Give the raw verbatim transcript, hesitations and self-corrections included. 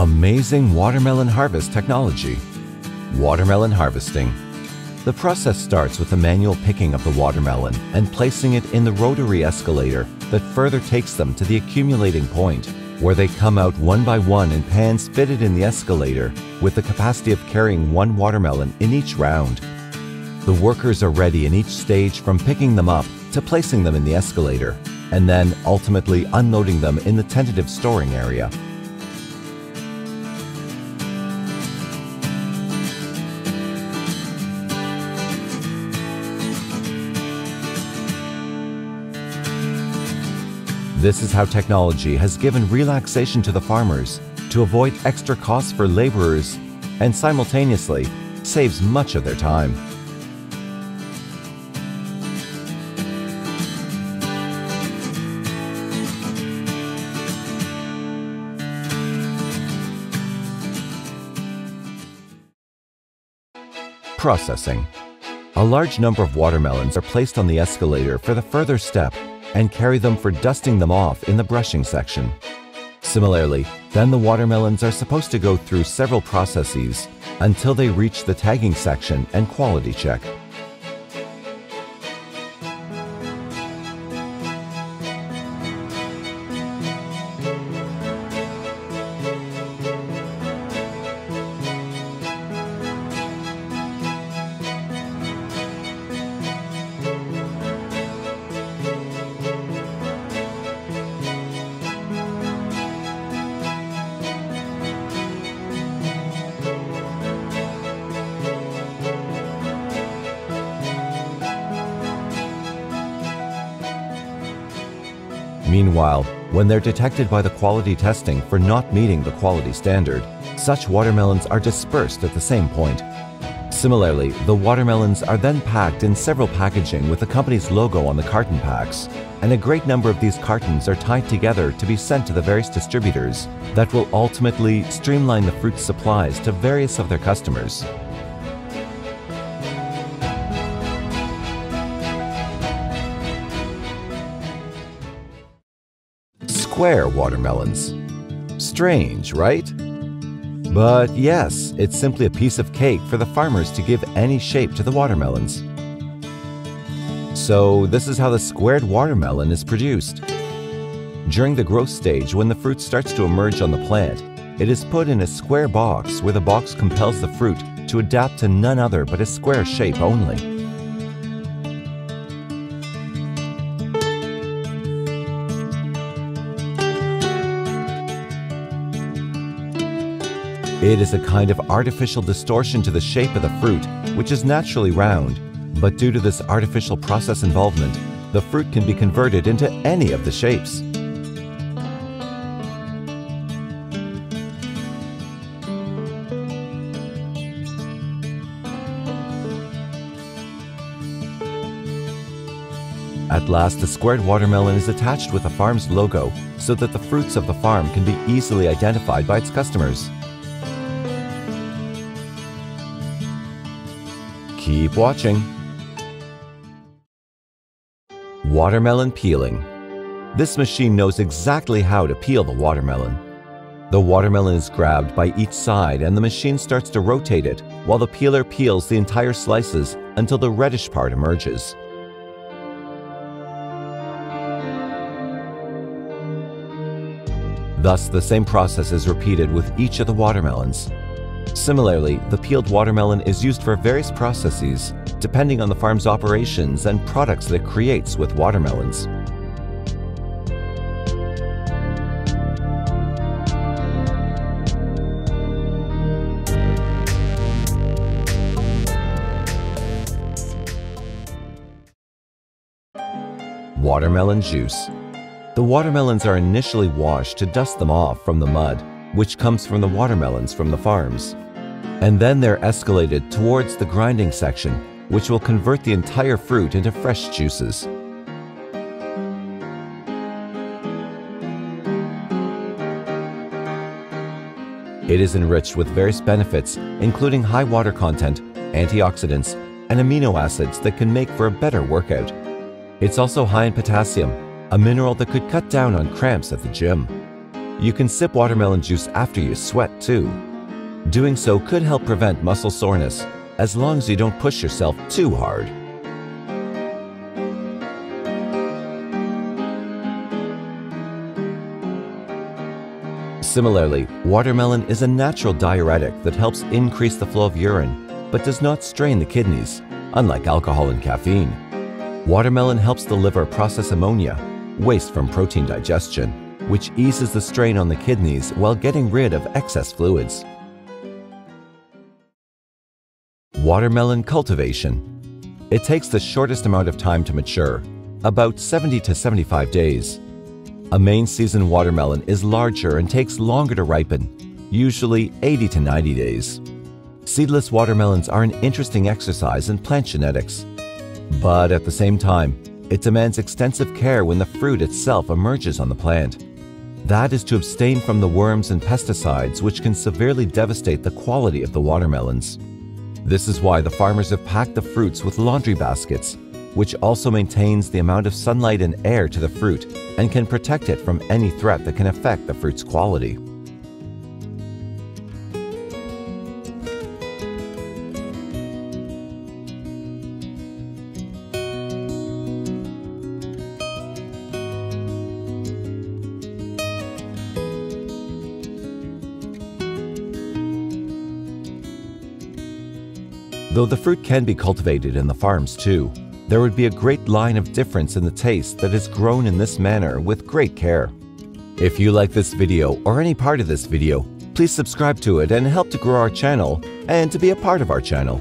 Amazing watermelon harvest technology. Watermelon harvesting. The process starts with the manual picking of the watermelon and placing it in the rotary escalator that further takes them to the accumulating point, where they come out one by one in pans fitted in the escalator with the capacity of carrying one watermelon in each round. The workers are ready in each stage from picking them up to placing them in the escalator, and then ultimately unloading them in the tentative storing area. This is how technology has given relaxation to the farmers to avoid extra costs for laborers and simultaneously saves much of their time. Processing. A large number of watermelons are placed on the escalator for the further step and carry them for dusting them off in the brushing section. Similarly, then the watermelons are supposed to go through several processes until they reach the tagging section and quality check. Meanwhile, when they're detected by the quality testing for not meeting the quality standard, such watermelons are dispersed at the same point. Similarly, the watermelons are then packed in several packaging with the company's logo on the carton packs, and a great number of these cartons are tied together to be sent to the various distributors that will ultimately streamline the fruit supplies to various of their customers. Square watermelons. Strange, right? But yes, it's simply a piece of cake for the farmers to give any shape to the watermelons. So this is how the squared watermelon is produced. During the growth stage, when the fruit starts to emerge on the plant, it is put in a square box where the box compels the fruit to adapt to none other but a square shape only. It is a kind of artificial distortion to the shape of the fruit, which is naturally round, but due to this artificial process involvement, the fruit can be converted into any of the shapes. At last, the squared watermelon is attached with the farm's logo so that the fruits of the farm can be easily identified by its customers. Keep watching. Watermelon peeling. This machine knows exactly how to peel the watermelon. The watermelon is grabbed by each side and the machine starts to rotate it while the peeler peels the entire slices until the reddish part emerges. Thus, the same process is repeated with each of the watermelons. Similarly, the peeled watermelon is used for various processes, depending on the farm's operations and products that it creates with watermelons. Watermelon juice. The watermelons are initially washed to dust them off from the mud, which comes from the watermelons from the farms. And then they're escalated towards the grinding section, which will convert the entire fruit into fresh juices. It is enriched with various benefits, including high water content, antioxidants, and amino acids that can make for a better workout. It's also high in potassium, a mineral that could cut down on cramps at the gym. You can sip watermelon juice after you sweat too. Doing so could help prevent muscle soreness, as long as you don't push yourself too hard. Similarly, watermelon is a natural diuretic that helps increase the flow of urine, but does not strain the kidneys, unlike alcohol and caffeine. Watermelon helps the liver process ammonia, waste from protein digestion, which eases the strain on the kidneys while getting rid of excess fluids. Watermelon cultivation. It takes the shortest amount of time to mature, about seventy to seventy-five days. A main season watermelon is larger and takes longer to ripen, usually eighty to ninety days. Seedless watermelons are an interesting exercise in plant genetics, but at the same time, it demands extensive care when the fruit itself emerges on the plant. That is to abstain from the worms and pesticides, which can severely devastate the quality of the watermelons. This is why the farmers have packed the fruits with laundry baskets, which also maintains the amount of sunlight and air to the fruit and can protect it from any threat that can affect the fruit's quality. Though the fruit can be cultivated in the farms too, there would be a great line of difference in the taste that is grown in this manner with great care. If you like this video or any part of this video, please subscribe to it and help to grow our channel and to be a part of our channel.